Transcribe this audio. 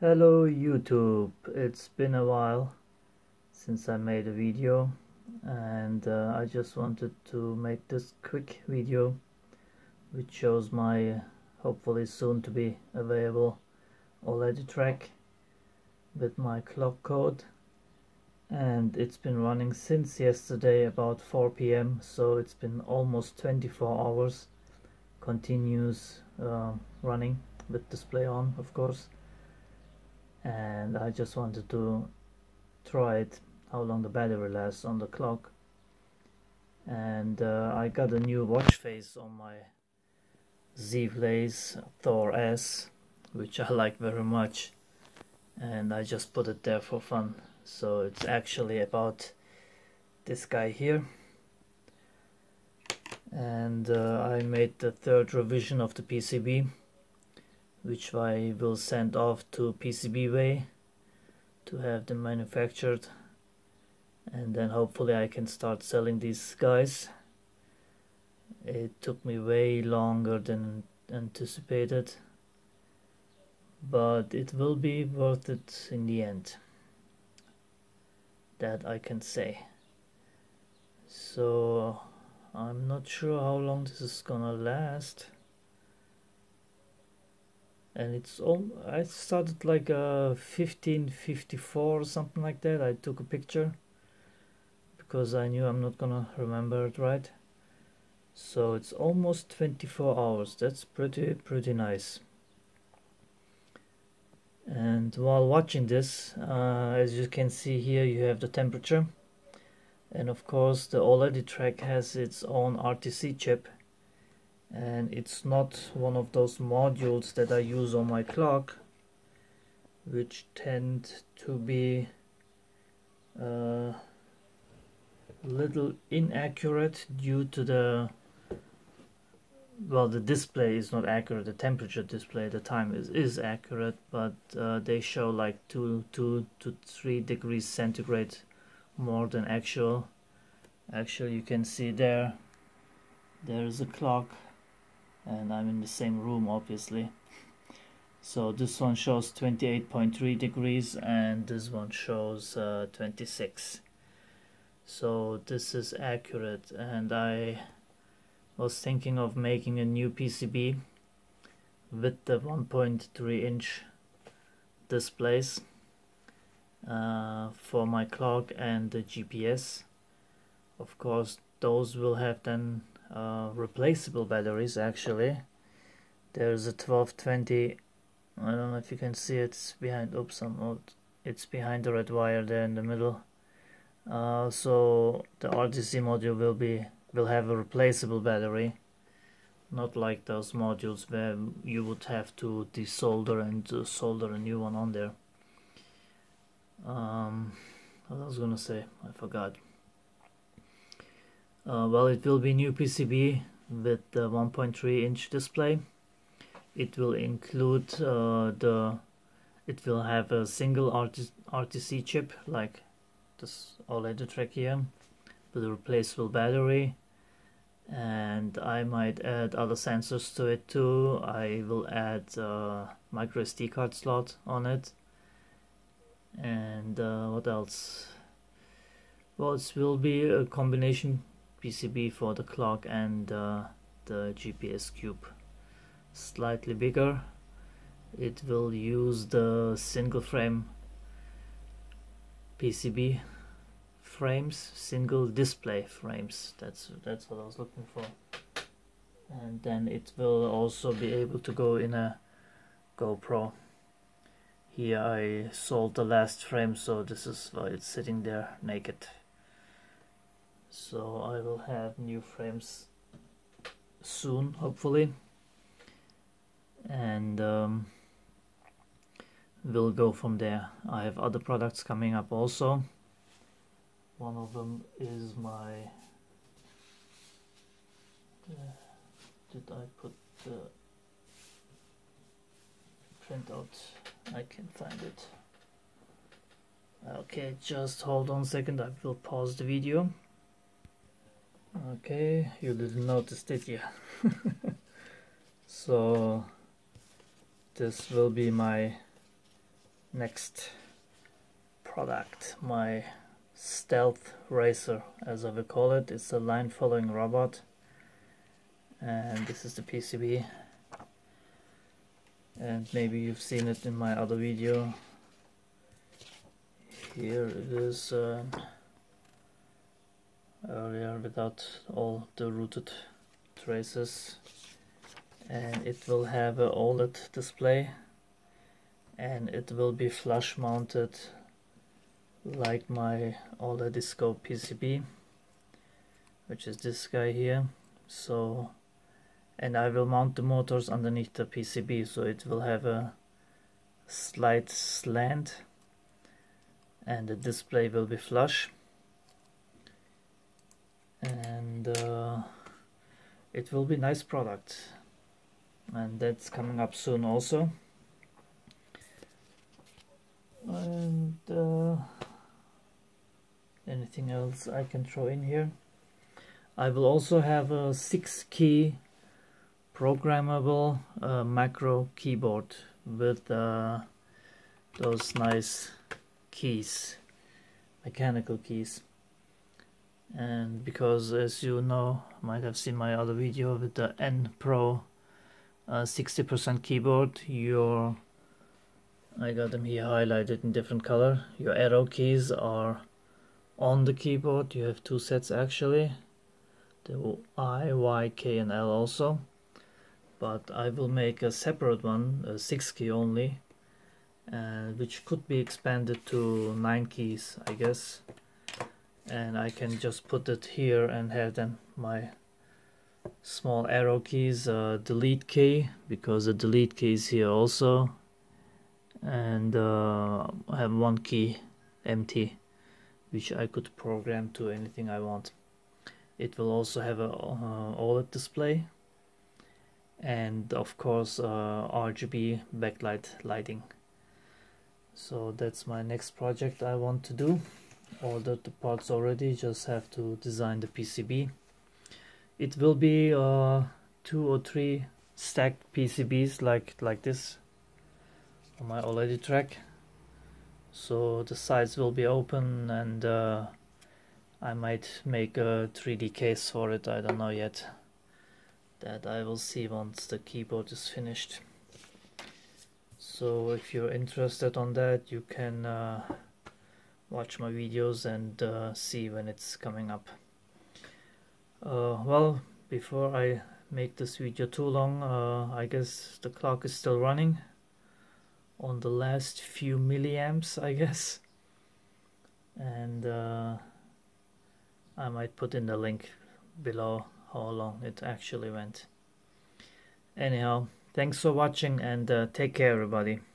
Hello YouTube, it's been a while since I made a video, and I just wanted to make this quick video which shows my hopefully soon to be available OLEDiTRek with my clock code. And it's been running since yesterday about 4 PM, so it's been almost 24 hours continuous running with display on, of course. And I just wanted to try it, how long the battery lasts on the clock. And I got a new watch face on my ZeBlaze Thor S, which I like very much, and I just put it there for fun. So it's actually about this guy here, and I made the third revision of the PCB, which I will send off to PCBWay to have them manufactured, and then hopefully I can start selling these guys. It took me way longer than anticipated, but it will be worth it in the end, that I can say. So I'm not sure how long this is gonna last. And it's all, I started like 15:54 or something like that. I took a picture because I knew I'm not gonna remember it right. So it's almost 24 hours. That's pretty nice. And while watching this, as you can see here, you have the temperature, and of course the OLEDiTRek has its own RTC chip. And it's not one of those modules that I use on my clock, which tend to be a little inaccurate due to the, well, the display is not accurate, the temperature display, the time is accurate, but they show like 2 to 3 degrees centigrade more than actual. Actually, you can see there is a clock, and I'm in the same room obviously. So this one shows 28.3 degrees and this one shows 26. So this is accurate, and I was thinking of making a new PCB with the 1.3 inch displays for my clock and the GPS. Of course those will have then replaceable batteries. Actually there's a 1220, I don't know if you can see, it's behind, oops, it's behind the red wire there in the middle. So the RTC module will have a replaceable battery, not like those modules where you would have to desolder and solder a new one on there. What I was gonna say, I forgot. Well, it will be new PCB with the 1.3 inch display. It will include it will have a single RTC chip like this OLEDiTRek here, with a replaceable battery, and I might add other sensors to it too. I will add a micro SD card slot on it, and what else? Well, it will be a combination PCB for the clock and the GPS cube. Slightly bigger. It will use the single frame PCB frames, single display frames. That's what I was looking for. And then it will also be able to go in a GoPro. Here I sold the last frame, so this is why it's sitting there naked. So I will have new frames soon, hopefully, and we'll go from there. I have other products coming up also. One of them is my, did I put the printout? I can find it. Okay, just hold on a second, I will pause the video. Okay, you didn't notice, did you? So this will be my next product, my stealth racer, as I will call it. It's a line following robot, and this is the PCB, and maybe you've seen it in my other video. Here it is, earlier, without all the rooted traces, and it will have an OLED display, and it will be flush mounted like my OLEDiscope PCB, which is this guy here. So, and I will mount the motors underneath the PCB, so it will have a slight slant and the display will be flush, and it will be nice product, and that's coming up soon also. And anything else I can throw in here? I will also have a 6-key programmable macro keyboard with those nice keys, mechanical keys. And because, as you know, might have seen my other video with the N Pro 60% keyboard, I got them here highlighted in different color. Your arrow keys are on the keyboard. You have two sets actually, the I, Y, K and L also, but I will make a separate one, a 6-key only, which could be expanded to 9 keys, I guess, and I can just put it here and have then my small arrow keys, delete key, because the delete key is here also, and I have one key empty, which I could program to anything I want. It will also have an OLED display, and of course RGB backlight lighting. So that's my next project I want to do. Ordered the parts already, just have to design the PCB. It will be 2 or 3 stacked PCBs like this on my OLEDiTRek, so the sides will be open, and I might make a 3D case for it. I don't know yet. That I will see once the keyboard is finished. So if you're interested on that, you can watch my videos and see when it's coming up. Well, before I make this video too long, I guess the clock is still running on the last few milliamps, I guess, and I might put in the link below how long it actually went. Anyhow, thanks for watching, and take care everybody.